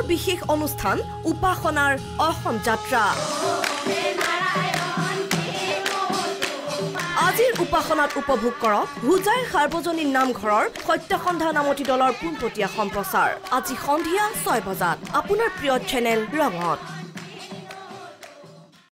Ajor Bishik Onusthan Upahonar Ahom Jatra Azir Upahonat Upabukara, Huzai Harbozon in Namkor, Hotta Honda Namoti dollar Puntotia Homprosar, Azi Hondia Soybazat, Apunar Prior Channel Rangot.